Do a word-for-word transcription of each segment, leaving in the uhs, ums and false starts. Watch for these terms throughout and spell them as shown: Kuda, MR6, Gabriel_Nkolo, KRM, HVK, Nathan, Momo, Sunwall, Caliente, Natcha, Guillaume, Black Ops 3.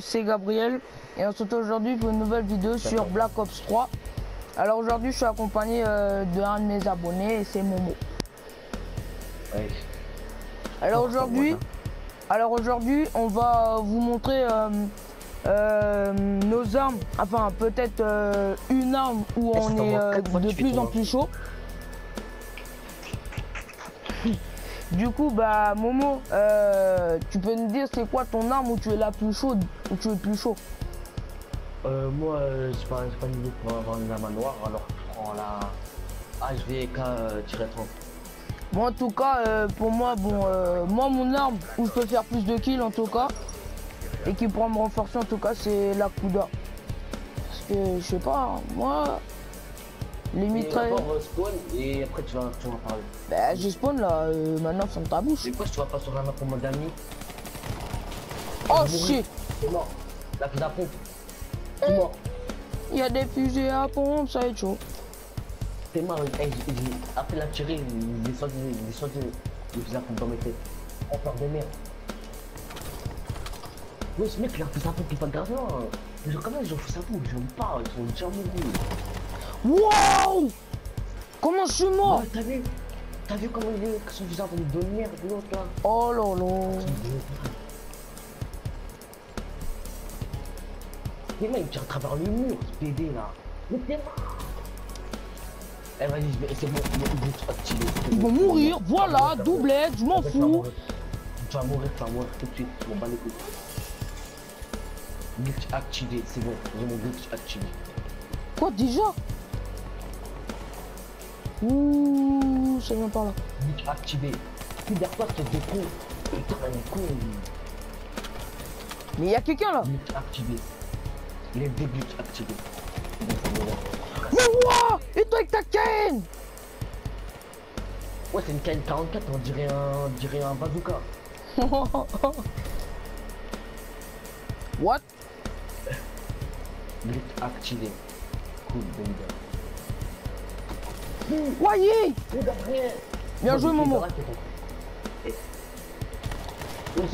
c'est Gabriel et on se retrouve aujourd'hui pour une nouvelle vidéo sur Black Ops trois. Alors aujourd'hui je suis accompagné euh, de un de mes abonnés et c'est Momo. Oui. Alors aujourd'hui alors aujourd'hui on va vous montrer euh, euh, nos armes, enfin peut-être euh, une arme où on est, est euh, de plus en plus chaud. Du coup, bah Momo, euh, tu peux nous dire c'est quoi ton arme où tu es la plus chaude, où tu es plus chaud? euh, Moi, euh, je pas pas une idée pour avoir une arme noire, alors je prends la H V K trois. Bon, en tout cas, euh, pour moi, bon, euh, moi mon arme où je peux faire plus de kills en tout cas, et qui pourra me renforcer en tout cas, c'est la Kuda. Parce que je sais pas, moi. Les mitrailles. Spawn et après tu vas, tu vas parler. Bah je spawn là, euh, maintenant ça me tabouche. C'est quoi si tu vas pas sur la map pour mon ami? Oh shit! C'est mort. La fusée à pompe. C'est mort. Il y a des fusées à pompe, ça va être chaud. C'est mort, après la tirée, il est sorti des fusées à pompe dans mes têtes. On part des merdes. Ouais ce mec, la fusée à pompe il pas grave là. Mais quand même ils ont fusée à pompe, ils ont pas, ils sont déjà mourus. Wow! Comment je suis mort? T'as vu? T'as vu comment il est? Son visage de merde, l'autre là. Oh là là. Les mecs, il tire à travers le mur, ce bébé là. Mais t'es mort. Eh vas-y, c'est bon, ils vont mourir, voilà, doublette, je m'en fous. Tu vas mourir, tu vas mourir tout de suite, tu m'en bats les couilles. Glitch activé, c'est bon, j'ai mon glitch activé. Quoi déjà? Ouh, ça vient par là. Activé. Plus d'airport, c'est des cons. Putain, les cons. Mais il y a quelqu'un là. Activé. Les débuts activés. Mais ouah! Et toi avec ta canne? Ouais, c'est une canne quarante-quatre, on dirait un, on dirait un bazooka. What? But activé. Cool, bon gars. Voyez! Bien joué, Momo!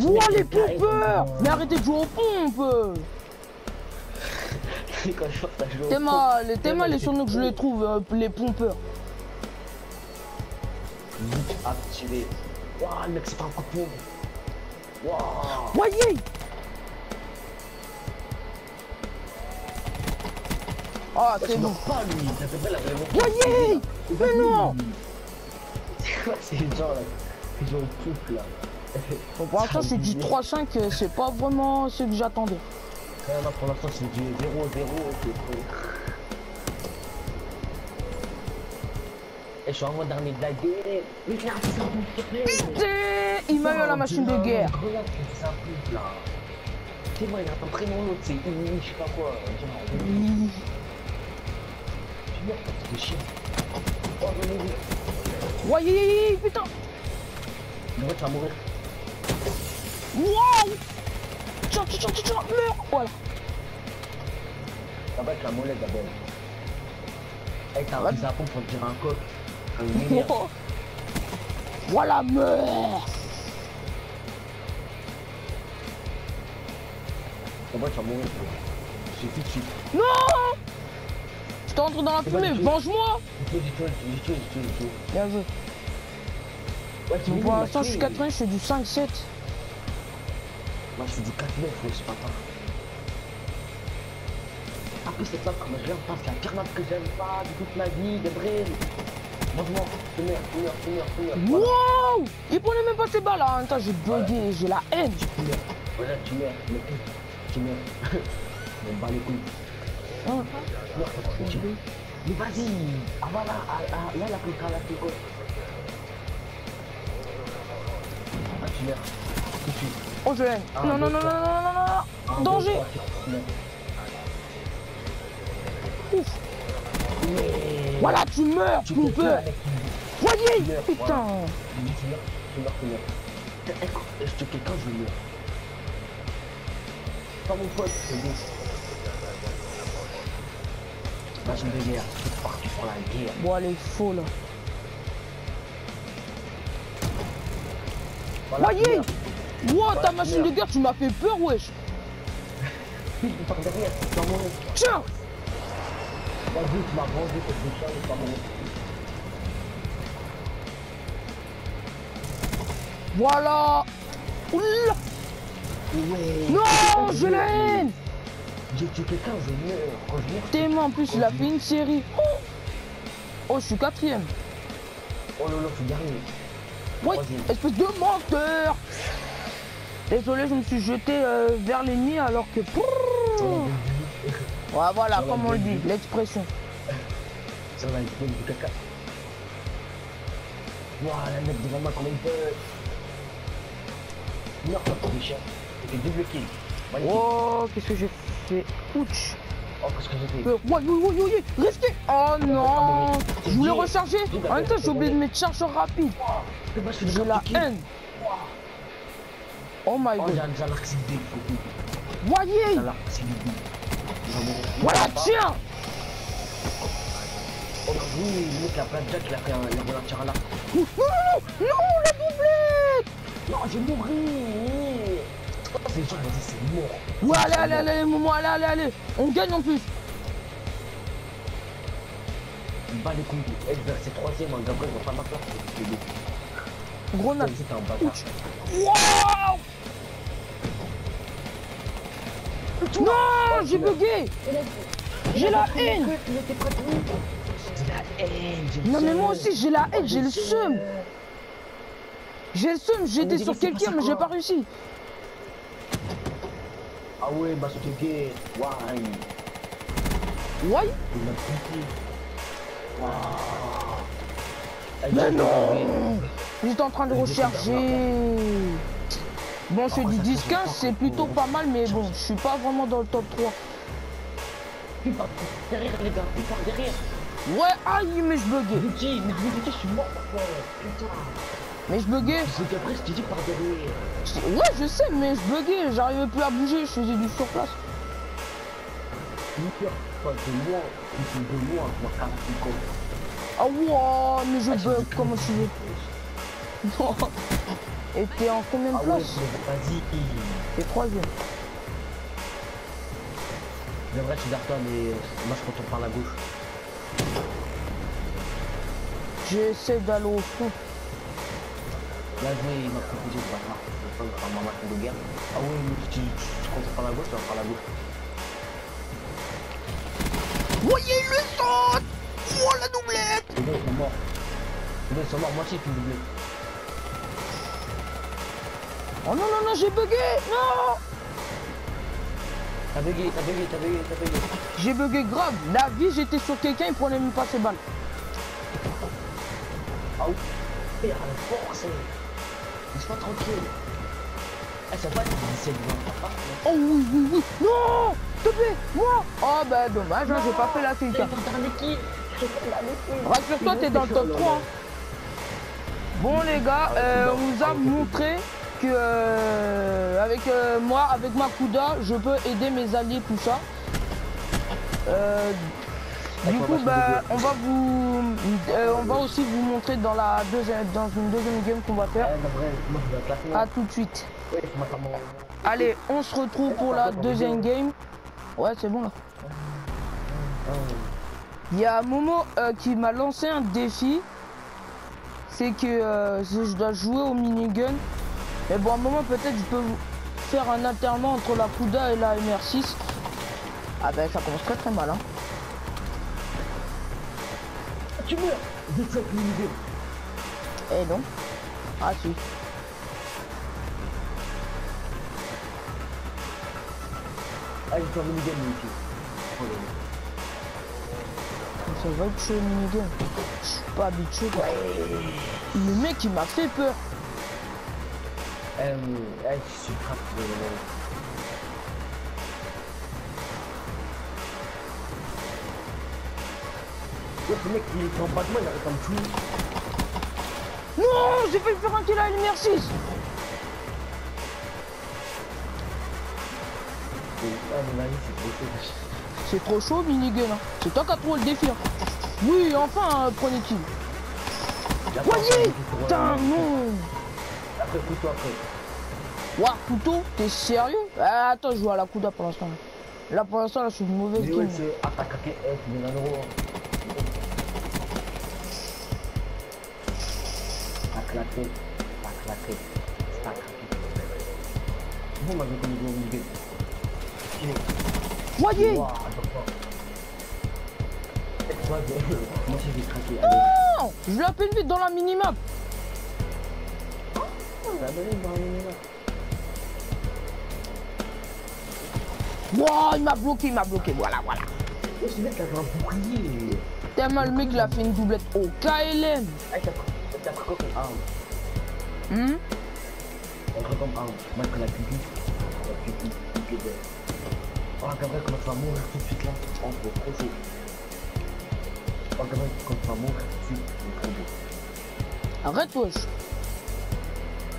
Ouah, les pompeurs! Mais arrêtez de jouer aux pompes! T'es mal, t'es mal les surnoms que je les trouve, euh, les pompeurs. Activé. Ouah, le mec, c'est pas un coup de pompe. Ouah! Voyez! Ah, c'est bon! Voyez! Mais non! C'est quoi ces gens là? Ils ont le truc là. Bon, pour l'instant, c'est du trois cinq, c'est pas vraiment ce que j'attendais. Ouais, là pour l'instant, c'est du zéro zéro. Et je suis en mode armée de la guerre. Putain! Il m'a eu à la machine de guerre. C'est moi, il a un prénom l'autre, c'est Ini, je sais pas quoi. Voyez, putain! Mais ouais, tu vas mourir. Wow! Tiens, tiens, tiens, tiens, meurs! Voilà. Ça va être la molette d'abord. Hey, t'as un vis à pompe pour tirer un coq. Oh. Voilà, meurs! Ça va, tu vas mourir. J'ai tout de suite. Non! Je t'entre dans la fumée, venge-moi! Bien joué. Ouais, tu pour l'instant, je suis quatre un, je fais du cinq sept. Moi, je fais du quatre neuf, c'est pas grave. Après, cette map, comme je l'aime pas, c'est la pire map que j'aime pas de toute ma vie, Gabriel. Venge-moi, c'est merde, c'est merde, c'est merde, c'est merde. Wow! Il prenait même pas ses balles, hein. Attends, j'ai bugué, j'ai la haine. Voilà, tu meurs, tu meurs. On me bat les couilles. Ah, mais vas-y, ah voilà, là la coca, la coca. Ah tu meurs, tout de suite. Oh je l'aime. Ah, non, non, non, non, non, non, non, danger. Ouf. Mais... Voilà, tu meurs, tu peux. Voyez, putain. Tu meurs, tu meurs, tu meurs. Écoute, est-ce que quelqu'un je meurs? Pas mon pote, c'est bon. Machine de guerre, c'est parti pour la guerre. Bon, elle est faux là. Voyez! Wow, ta machine de guerre, tu m'as fait peur, wesh! pile par derrière, dans mon nez. Ciao. Pas juste ma grande, c'est ça, c'est pas mon nez. Voilà. Oula. Ouais. Non, je la haine. J'ai tué quelqu'un, je meurs. Tellement en plus, il a fait une série. Oh, oh je suis quatrième. Oh là là, je suis dernier. Oui, espèce de menteur. Désolé, je me suis jeté euh, vers l'ennemi alors que... Ouais, voilà, comme on le dit, l'expression. Ça va être du caca. Waouh, la mec devant moi, comment il peut... Non, pas trop méchant. J'ai fait double kill. Oh, qu'est-ce que j'ai fait? Ouch. Oh, qu'est-ce que j'ai fait? Euh, ouais, oui, oui, oui, oui, restez. Oh non, je voulais recharger. En même temps, j'ai oublié de mettre chargeur rapide. J'ai la haine. Oh my god. Voyez. Voilà, tiens. Oh oui, le mec a plein de jack, il a fait un volantier là. Non, non, la doublette. Non, j'ai mouru. C'est genre, vas-y, c'est mort. Ouais, allez, allez, allez, Momo, allez, allez, allez. On gagne en plus. Bas les couilles. C'est troisième, on va pas ma place. Grenade. Waouh! Non, j'ai bugué. J'ai la haine. Non mais moi aussi j'ai la haine, j'ai le seum. J'ai le seum, j'étais sur quelqu'un mais j'ai pas réussi. Ah ouais, bah sur quelqu'un. Why? Why? Mais non! J'étais en train de recharger. Bon, je dis dix quinze, c'est plutôt pas mal, mais bon, je suis pas vraiment dans le top trois. Plus par derrière, les gars, plus par derrière. Ouais, aïe, mais je buguais. Mais je suis mort, putain. Mais je buguais. C'est qu'après, je te dis par derrière. Ouais, je sais, mais je buguais, j'arrivais plus à bouger, je faisais du surplace. Ah wow, mais je bug, comment tu veux? Et t'es en combien de ah place? Ouais, t'es troisième. C'est vrai, tu gardes toi, mais moi je retourne par la gauche. J'essaie d'aller au fond. Là, je m'a proposé de faire ma marque de guerre. Ah oui, tu comptes par la gauche, tu vas par la gauche. Voyez le saut! Oh la doublette! Les deux sont morts. Les deux sont morts, moi aussi je suis doublé. Oh non non non j'ai bugué. Non. T'as bugué, t'as bugué, t'as bugué, t'as bugué. J'ai bugué grave. La vie j'étais sur quelqu'un, il prenait même pas ses balles. Ah oui. Il a la force. Laisse-moi tranquille. Ah ça va, dix-sept oh oui oui oui. Non. S'il te plaît. Moi. Oh bah dommage, hein, j'ai pas fait la fille. Rassure-toi, t'es dans le top trois. Bon les gars, euh, on vous a montré. Euh, avec euh, moi, avec ma Kuda, je peux aider mes alliés, tout ça. Euh, du coup, bah, on va vous, euh, on va aussi vous montrer dans la deuxième, dans une deuxième game qu'on va faire. À tout de suite. Allez, on se retrouve pour la deuxième game. Ouais, c'est bon là. Il y a Momo euh, qui m'a lancé un défi. C'est que euh, je dois jouer au minigun. Et bon, à un moment, peut-être je peux faire un alternant entre la Kuda et la M R six. Ah ben, ça commence très très mal, hein. Tu meurs. Eh non. Ah si. Ah, j'ai pas minigun, minigun. Ça va être chaud, minigun. Je suis pas habitué, quoi. Le mec, il m'a fait peur. Euh, euh, je suis frappé. Ouais, le mec il est en bas de moi, il arrête en tout. Non, j'ai fait faire un kill à M R six. Ouais, c'est trop chaud, minigun. Hein. C'est toi qui as trouvé le défi. Hein. Oui, enfin, euh, prenez kill. Voyez, putain, non. Après, couteau après. Ouah, couteau, t'es sérieux? Ah, attends, je joue à la Kuda pour l'instant. Là pour l'instant, je suis mauvais. Game. Voyez. Non, je l'appelle vite dans la minimap. Wow, il m'a bloqué, il m'a bloqué, voilà, voilà. Ce mec avait un bouclier. Tellement le mec il a fait une doublette au K L M. Ah, t'as pris quoi comme arme? Hum T'as pris comme arme? Moi, je la pipi. La pipi, pipi de... Oh, Gabriel, comment tu vas mourir tout de suite là? Oh, je vais crosser. Oh, Gabriel, comment tu vas mourir tout de suite? Je vais crosser. Arrête, wesh.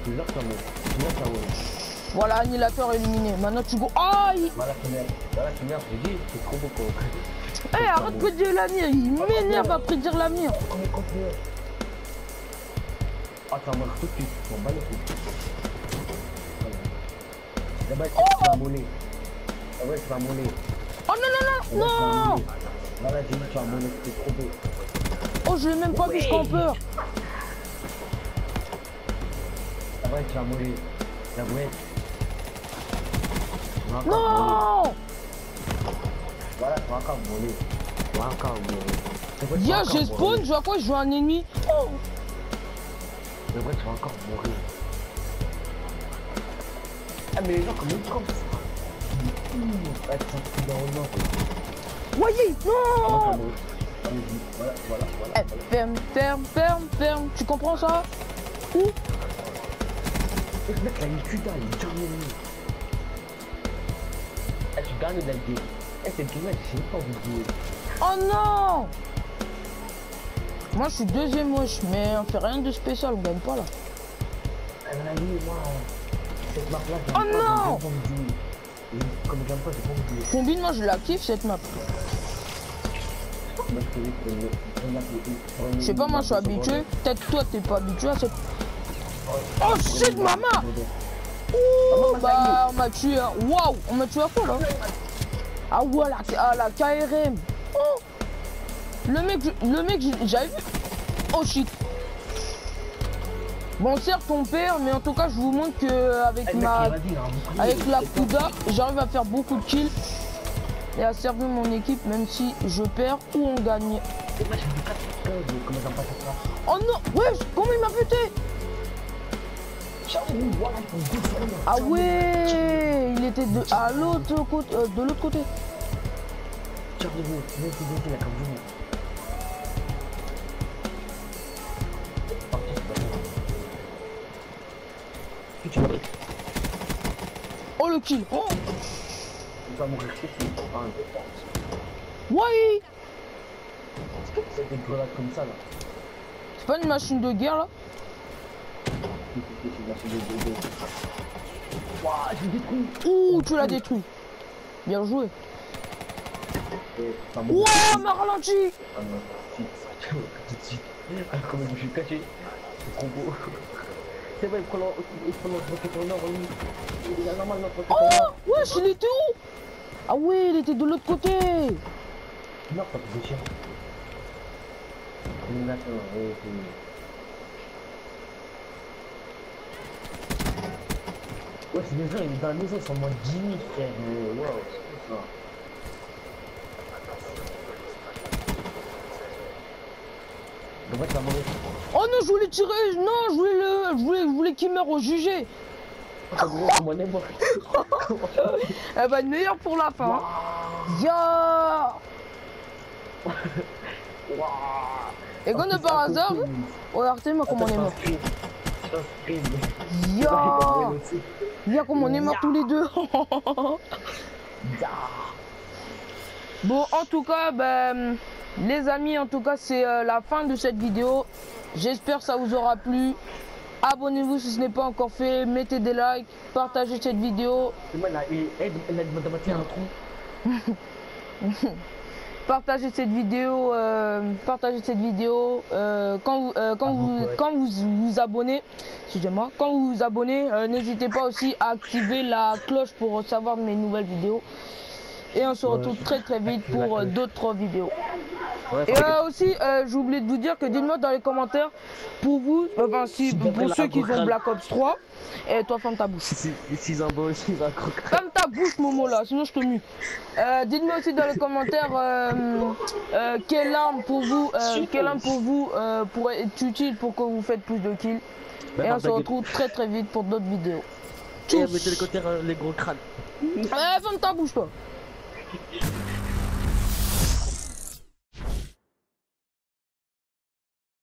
Tu l'as que ça mourir. Tu l'as que ça mourir. Voilà, annihilateur éliminé. Maintenant tu go. Aïe! Voilà, tu merdes. Voilà, tu merdes. J'ai dit, c'est trop beau quoi. Eh, hey, arrête de prédire l'avenir. Il m'énerve à prédire l'avenir. Ah, t'as mort tout de suite. T'en bats les couilles. Tu vas mollet. Ah ouais, tu vas mollet. Oh non, non, non! Non! Voilà, j'ai dit, tu vas mollet. C'est trop beau. Oh, je l'ai même pas vu, je campeur. Ah ouais, tu vas mollet. La bouette. Non. Voilà, tu vas encore voler. Tu vas encore voler. Yo, je spawn, je vois quoi? Je vois un ennemi. Oh. Mais ouais, tu vas encore mourir. Ah, mais les gens, comme ils trompent. Ah, tu t'en fous dans le nord. Voyez, non. Voilà, voilà, voilà. Ferme, ferme, ferme, ferme. Tu comprends ça? Où? Le mec, là, il est Kuda, il est dernier. Ah, tu gagnes de la game. Eh, c'est dommage, j'ai pas envie de jouer. Oh non! Moi, je suis deuxième moche, mais on fait rien de spécial, on gagne pas là. Ah, mon ami, moi, cette map là, j'ai oh pas envie de jouer. Comme j'aime pas, j'ai pas envie de jouer. Combine, moi, je la kiffe cette map. Je sais pas, moi, je suis habitué. Peut-être toi, t'es pas habitué à cette. Oh shit, maman! Ouh, bah on m'a tué à... Waouh, on m'a tué à quoi là? Ah ouais, à la K R M. Oh. Le mec, le mec, j'avais vu. Oh shit. Bon, certes, ton père, mais en tout cas, je vous montre que avec ma, avec la Kuda, j'arrive à faire beaucoup de kills et à servir mon équipe, même si je perds ou on gagne. Oh non, wesh, comment il m'a buté? Ah ouais, il était de à l'autre côté, euh, de l'autre côté. Oh le kill. Oh. Ouais. C'est pas une machine de guerre là. Ouh, tu l'as détruit. Bien joué. Ouah, m'a ralenti. Comment je suis caché. C'est vrai, il prend notre. Oh, wesh, il était où? Ah ouais, il était de l'autre côté. Non, pas de chien. Ouais, c'est déjà, il est dans la maison, ils sont moins de dix mille, frère. Waouh, c'est ça. Donc, ouais, tu vas mourir. Oh non, je voulais tirer. Non, je voulais, le... je voulais, je voulais qu'il meure au jugé. Ah, gros, mon amour. Elle va être meilleure pour la fin. Yo. Et comme de par hasard, regardez-moi comment on est mort. Yo. Viens comme on est morts tous les deux. Bon, en tout cas, ben, les amis, en tout cas, c'est euh, la fin de cette vidéo. J'espère que ça vous aura plu. Abonnez-vous si ce n'est pas encore fait. Mettez des likes, partagez cette vidéo. Partagez cette vidéo, euh, partagez cette vidéo euh, quand, euh, quand, ah, vous, ouais. quand vous vous abonnez, excusez-moi, quand vous vous abonnez, euh, n'hésitez pas aussi à activer la cloche pour recevoir mes nouvelles vidéos. et on se retrouve ouais. très très vite pour euh, d'autres vidéos. Ouais, et euh, aussi, euh, j'ai oublié de vous dire que dites-moi dans les commentaires pour vous, euh, ben, si, pour ceux qui font Black Ops trois, et toi ferme ta bouche. Si, si, si, bon, si, ferme ta bouche Momo là, sinon je te mue. Euh, dites-moi aussi dans les commentaires euh, euh, quelle arme pour vous, euh, quelle arme pour vous euh, pourrait être utile pour que vous faites plus de kills. Ben, et on se retrouve très très vite pour d'autres vidéos. Et mettez les, les gros crânes. Ouais, ferme ta bouche toi.